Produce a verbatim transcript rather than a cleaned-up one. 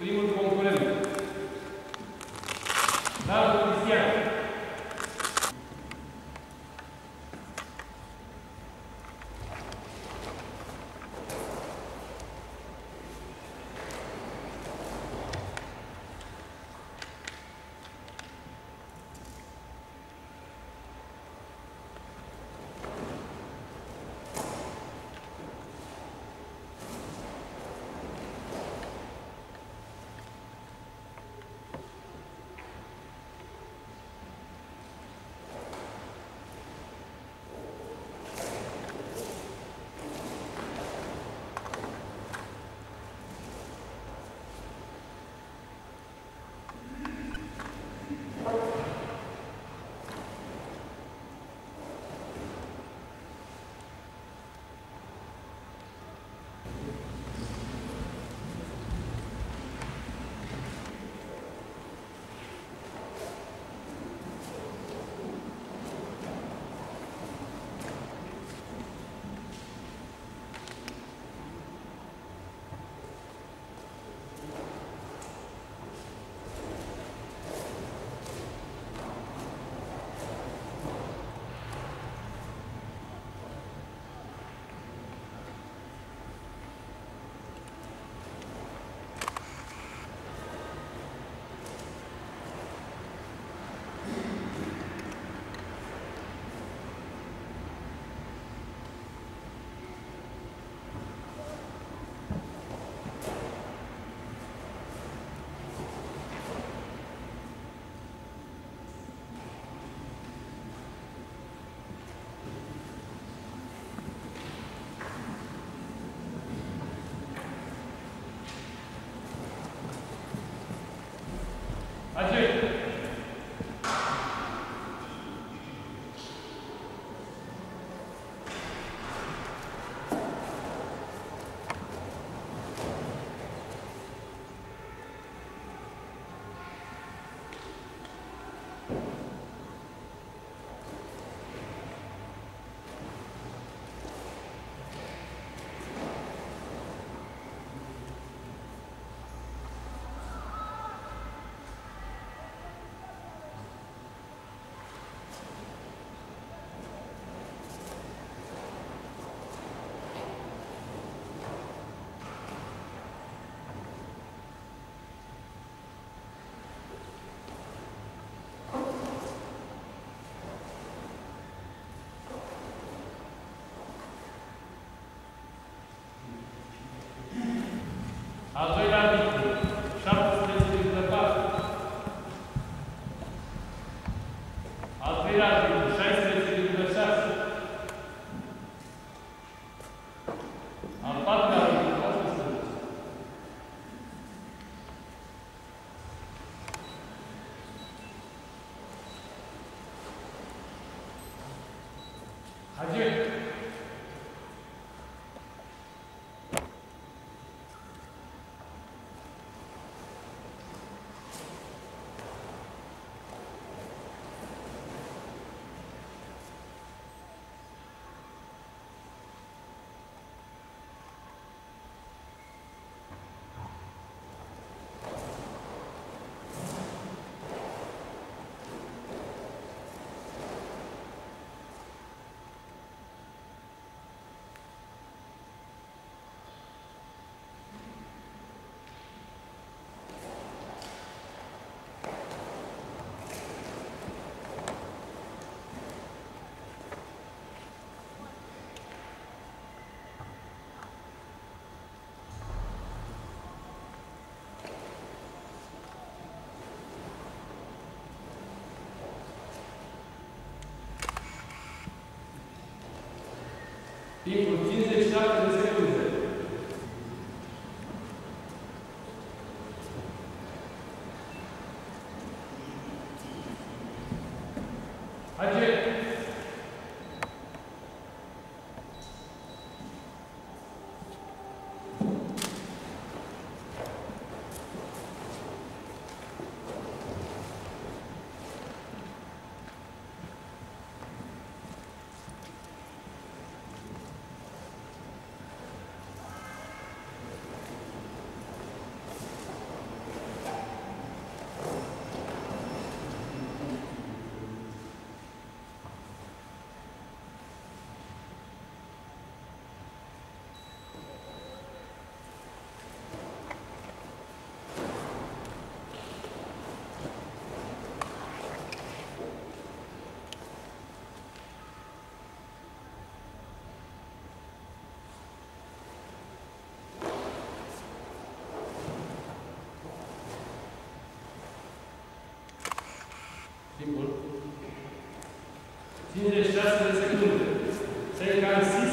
primul concurent, Daru Cristian. Al doilea arbitru, șaptesprezece virgulă patru. Al treilea arbitru, șaisprezece virgulă șase. Al patrulea arbitru, optsprezece. Hagi. Timpul cincizeci și șapte de secunde. Hagi! tineri șase de secunde. Cei care